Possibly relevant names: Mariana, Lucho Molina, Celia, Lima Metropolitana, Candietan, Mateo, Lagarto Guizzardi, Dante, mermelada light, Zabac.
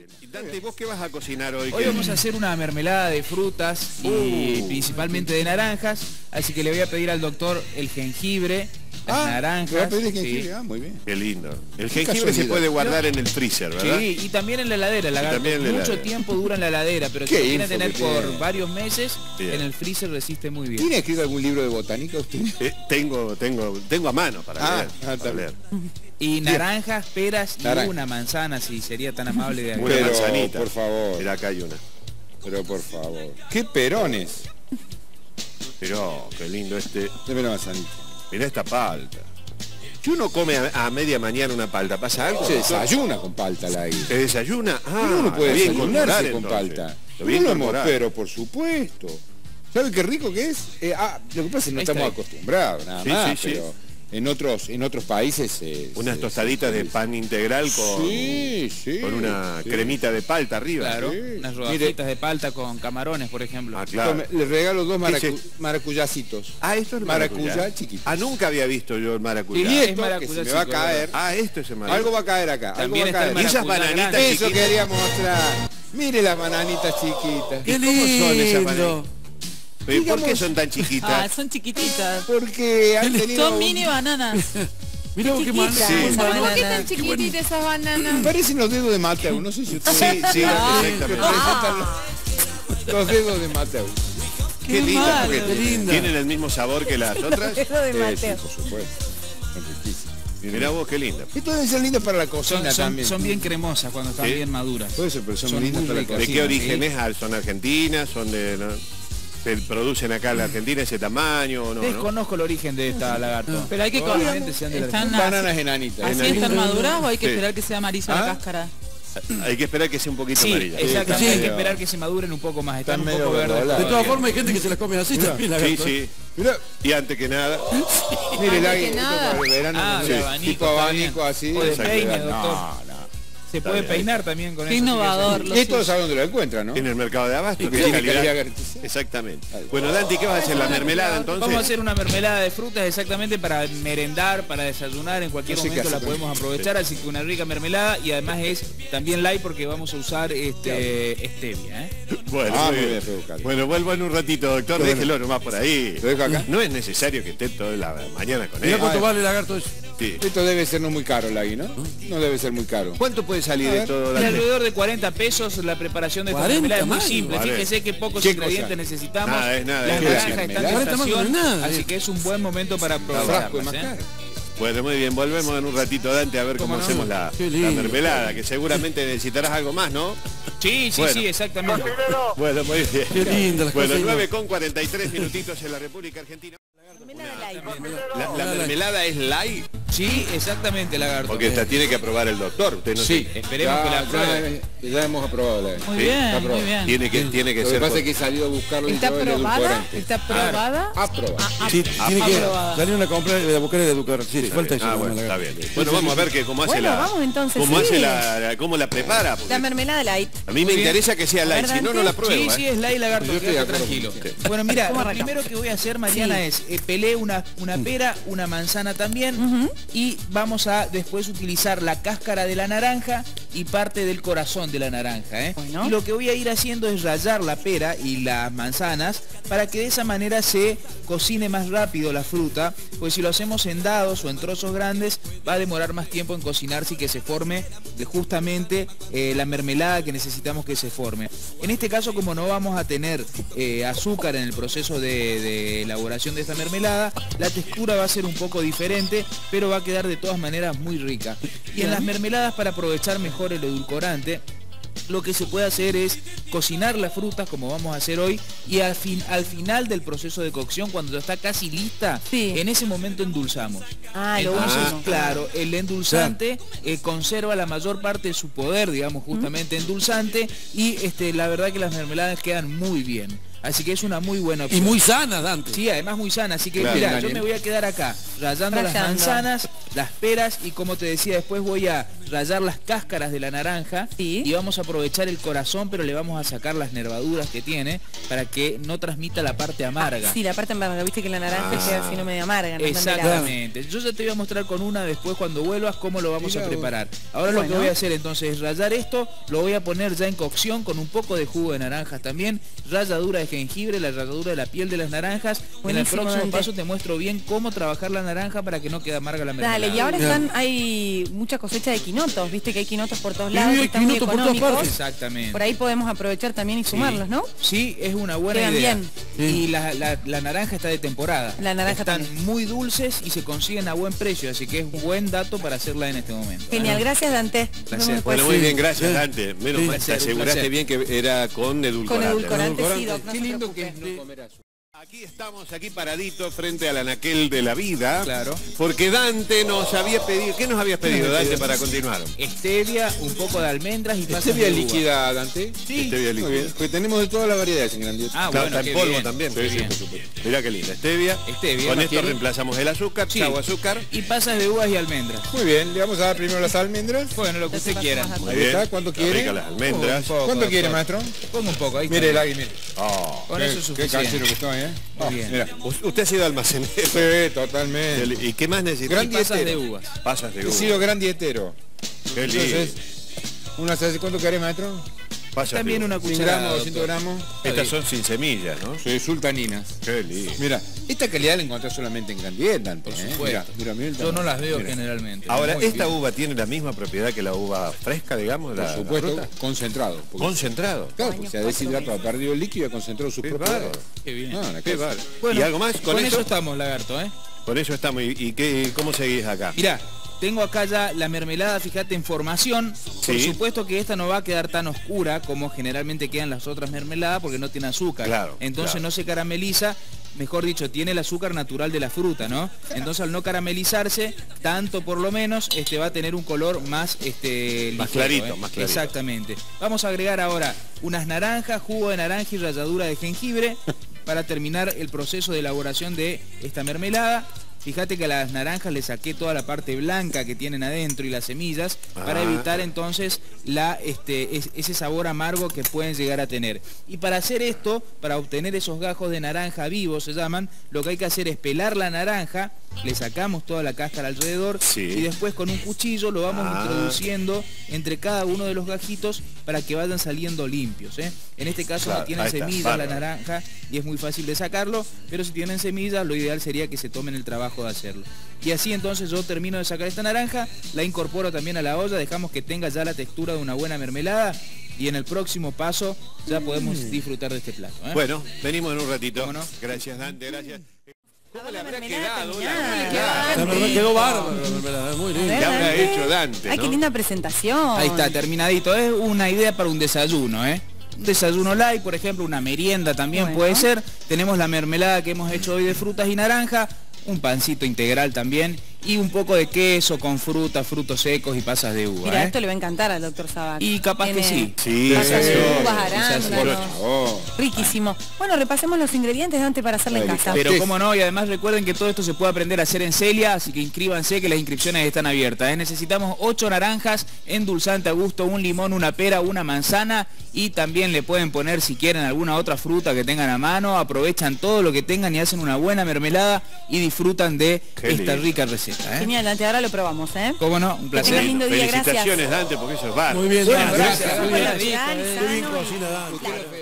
bien. Y Dante, ¿vos qué vas a cocinar hoy? Hoy vamos a hacer una mermelada de frutas y principalmente de naranjas. Así que le voy a pedir al doctor el jengibre, las naranjas. Le voy a pedir el jengibre, muy bien. Qué lindo. El jengibre se puede guardar en el freezer, ¿verdad? Sí, y también en la heladera. Mucho tiempo dura en la heladera, pero se viene a tener por varios meses. En el freezer resiste muy bien. ¿Tiene escrito algún libro de botánica usted? Tengo a mano para leer. Y naranjas, peras y una manzana, si sería tan amable de acá. Una manzanita, por favor. Mira, acá hay una. Pero por favor. ¡Qué perones! Pero qué lindo este. Deme una manzanita. Mirá esta palta. Si uno come a media mañana una palta, ¿pasa algo? Se desayuna con palta la isla. ¿Se desayuna? Pero uno puede desayunarse con palta. Pero por supuesto. ¿Sabe qué rico que es? Lo que pasa es que no estamos acostumbrados, nada más, pero... En otros países... unas tostaditas de pan integral con una cremita de palta arriba. Claro, unas rodajitas de palta con camarones, por ejemplo. Claro. Les regalo dos maracuyacitos. Esto es maracuyá chiquito. Nunca había visto yo el maracuyá. Y esto, que se me va a caer. Esto es el maracuyá. Algo va a caer acá. También está el maracuyá. Esas bananitas chiquitas. Eso quería mostrar. Mire las bananitas chiquitas. ¿Qué lindo? ¿Cómo son esas bananitas? Digamos, ¿por qué son tan chiquitas? Son chiquititas. Porque han tenido... Son mini bananas. Mirá vos qué mal. ¿Por qué tan chiquititas esas bananas? Parecen los dedos de Mateo, no sé si usted... Sí, exactamente. Los dedos de Mateo. Qué lindas, porque tienen el mismo sabor que las otras. Los dedos de Mateo. Sí, por supuesto. Son riquísimas. Mirá vos qué linda. Estos deben ser lindas para la cocina también. Son bien cremosas cuando están bien maduras. Puede ser, pero son lindas para la cocina. ¿De qué origen es? ¿Son argentinas? ¿Son de...? ¿Se producen acá en la Argentina ese tamaño o no? Desconozco el origen de esta lagarto. Pero hay que ¿Están bananas enanitas? ¿Así están maduras o hay que esperar que sea amarilla la cáscara? Hay que esperar que sea un poquito amarilla. Exactamente, hay que esperar que se maduren un poco más. Están un poco verdes. De todas formas hay gente que se las come así también, lagarto. Y antes que nada... Mire, tipo abanico así. O de peine, doctor. Se puede peinar también con eso. Qué innovador. Esto sabe dónde lo encuentran, ¿no? En el mercado de abasto. Que tiene calidad garantizada. Exactamente. Bueno, Dante, ¿qué vas a hacer? ¿La mermelada entonces? Vamos a hacer una mermelada de frutas exactamente para merendar, para desayunar. En cualquier momento la podemos aprovechar. Así que una rica mermelada y además es también light porque vamos a usar stevia, ¿eh? Bueno, bueno, vuelvo en un ratito, doctor. Déjelo nomás por ahí. Lo dejo acá. No es necesario que esté toda la mañana con él. ¿Cuánto vale, lagarto? Esto debe ser no muy caro, Lagui, ¿no? No debe ser muy caro. ¿Cuánto puede salir de todo? Alrededor de 40 pesos la preparación de esta mermelada. Es muy simple, fíjese que pocos ingredientes necesitamos. Nada, es nada. Las naranjas están en estación, así que es un buen momento para probarlas, ¿eh? Bueno, muy bien, volvemos en un ratito, Dante, a ver cómo hacemos la mermelada, que seguramente necesitarás algo más, ¿no? Sí, exactamente. Bueno, muy bien. Qué lindo las cosas. Bueno, 9:43 minutitos en la República Argentina. ¿La mermelada es light? Sí, exactamente, lagarto. Porque esta tiene que aprobar el doctor. Usted no esperemos que la apruebe. Ya hemos aprobado la muy bien. Tiene que ser. Lo que pasa es que salió a buscarlo. ¿Está aprobada? ¿Está aprobada? Aprobada. Sí, tiene que salir a comprar y a buscar el educador. Sí, falta eso. Bueno, está bien. Bueno, vamos a ver que cómo hace cómo la prepara. La mermelada light. A mí me interesa que sea light, si no, no la pruebo. Sí, es light, lagarto. Tranquilo. Bueno, mira, lo primero que voy a hacer, Mariana, es pelé una pera, una manzana también. Y vamos a después utilizar la cáscara de la naranja y parte del corazón de la naranja, ¿eh? Bueno. Y lo que voy a ir haciendo es rallar la pera y las manzanas para que de esa manera se cocine más rápido la fruta, pues si lo hacemos en dados o en trozos grandes va a demorar más tiempo en cocinarse y que se forme justamente la mermelada que necesitamos que se forme. En este caso, como no vamos a tener azúcar en el proceso de elaboración de esta mermelada, la textura va a ser un poco diferente, pero va a quedar de todas maneras muy rica. Y en las mermeladas, para aprovechar mejor el edulcorante, lo que se puede hacer es cocinar las frutas como vamos a hacer hoy y al final del proceso de cocción, cuando ya está casi lista, en ese momento endulzamos. Entonces, claro, el endulzante conserva la mayor parte de su poder, digamos, justamente endulzante, y la verdad que las mermeladas quedan muy bien. Así que es una muy buena opción. Y muy sana, Dante. Sí, además muy sana. Así que mirá, yo me voy a quedar acá, rallando las manzanas, las peras, y como te decía, después voy a rallar las cáscaras de la naranja, sí, y vamos a aprovechar el corazón, pero le vamos a sacar las nervaduras que tiene para que no transmita la parte amarga. Ah, sí, la parte amarga, viste que la naranja queda así no medio amarga. No, exactamente. Yo ya te voy a mostrar con una después cuando vuelvas cómo lo vamos a preparar. Ahora lo que voy a hacer entonces es rallar esto, lo voy a poner ya en cocción con un poco de jugo de naranjas también, ralladura de jengibre, la ralladura de la piel de las naranjas. Buenísimo, en el próximo paso te muestro bien cómo trabajar la naranja para que no quede amarga la mermelada. Dale, y ahora están, hay mucha cosecha de quinotos, viste que hay quinotos por todos lados, y están muy económicos. Exactamente. Por ahí podemos aprovechar también y sumarlos, ¿no? Sí, es una buena idea. Quedan bien. Y la naranja está de temporada. La naranja están también muy dulces y se consiguen a buen precio, así que es un buen dato para hacerla en este momento. Genial, gracias Dante. Placer. Bueno, muy bien, gracias Dante. Menos mal, te aseguraste bien que era con edulcorante. Con edulcorante, sí, Doc, no se preocupe. Qué lindo que no comer azúcar. Aquí estamos, aquí paraditos frente al anaquel de la vida, claro, porque Dante nos había pedido, ¿qué nos habías pedido, Dante, para continuar? Stevia, un poco de almendras y pasas de uva. ¿Stevia líquida, Dante? Sí, stevia líquida. Porque tenemos de toda la variedad, señor Grandioso. Ah, bueno, está en polvo también. Mirá qué linda, stevia. Con esto reemplazamos el azúcar, chavo azúcar. Y pasas de uvas y almendras. Muy bien, le vamos a dar primero las almendras. Bueno, lo que usted quiera. Muy bien, ¿cuánto quiere? Las almendras. ¿Cuánto quiere, maestro? Pongo un poco, ahí está. Mire el águila, mire. Con eso es suficiente. Bien. Mira, usted ha sido almacenero. Sí, totalmente. ¿Y qué más necesita? Gran dietero. Pasas de uvas. He sido gran dietero. Qué lindo. Entonces, una, ¿cuánto querés, maestro? Pasas también una cucharada. 200 gramos. Estas son sin semillas, ¿no? Sí, sultaninas. Qué lindo. Mira, esta calidad la encontrás solamente en Candietan, por supuesto. Mira, yo no las veo generalmente. Ahora, ¿esta uva tiene la misma propiedad que la uva fresca, digamos? Por supuesto, concentrado. ¿Concentrado? Claro, porque se ha deshidratado, ha perdido el líquido y ha concentrado sus propiedades. Qué bien. ¿Y algo más? Con eso estamos, Lagarto, ¿eh? Con eso estamos. ¿Y cómo seguís acá? Mirá. Tengo acá ya la mermelada, fíjate, en formación. Por supuesto que esta no va a quedar tan oscura como generalmente quedan las otras mermeladas porque no tiene azúcar. Claro, entonces no se carameliza, mejor dicho, tiene el azúcar natural de la fruta, ¿no? Entonces al no caramelizarse, tanto por lo menos, va a tener un color más más ligero, clarito, más clarito. Exactamente. Vamos a agregar ahora unas naranjas, jugo de naranja y ralladura de jengibre para terminar el proceso de elaboración de esta mermelada. Fíjate que a las naranjas le saqué toda la parte blanca que tienen adentro y las semillas para evitar entonces ese sabor amargo que pueden llegar a tener. Y para hacer esto, para obtener esos gajos de naranja vivos se llaman, lo que hay que hacer es pelar la naranja, le sacamos toda la cáscara alrededor y después con un cuchillo lo vamos introduciendo entre cada uno de los gajitos para que vayan saliendo limpios, ¿eh? En este caso no tienen semillas la naranja y es muy fácil de sacarlo, pero si tienen semillas lo ideal sería que se tomen el trabajo de hacerlo. Y así entonces yo termino de sacar esta naranja, la incorporo también a la olla, dejamos que tenga ya la textura de una buena mermelada y en el próximo paso ya podemos disfrutar de este plato, ¿eh? Bueno, venimos en un ratito. No? Gracias Dante, gracias. ¿Cómo le habrá quedado? La mermelada quedó bárbaro. Muy lindo. ¿Qué habrá hecho Dante? Ay, qué linda presentación. Ahí está, terminadito. Es una idea para un desayuno, ¿eh? Un desayuno light, por ejemplo, una merienda también puede ser. Tenemos la mermelada que hemos hecho hoy de frutas y naranja, un pancito integral también y un poco de queso con fruta, frutos secos y pasas de uva. Mira, esto le va a encantar al doctor Zabac. Y capaz que sí. Sí, pasas de uvas, arándanos. Riquísimo. Bueno, repasemos los ingredientes antes para hacerla en casa. Pero cómo no, y además recuerden que todo esto se puede aprender a hacer en Celia, así que inscríbanse que las inscripciones están abiertas, ¿eh? Necesitamos 8 naranjas, endulzante a gusto, un limón, una pera, una manzana y también le pueden poner si quieren alguna otra fruta que tengan a mano, aprovechan todo lo que tengan y hacen una buena mermelada y disfrutan de esta rica receta. Genial, Dante, ahora lo probamos, ¿eh? Cómo no, un placer. Un lindo día, felicitaciones, gracias. Dante, porque eso es bar. Muy bien, gracias. Muy bien, cocina Dante.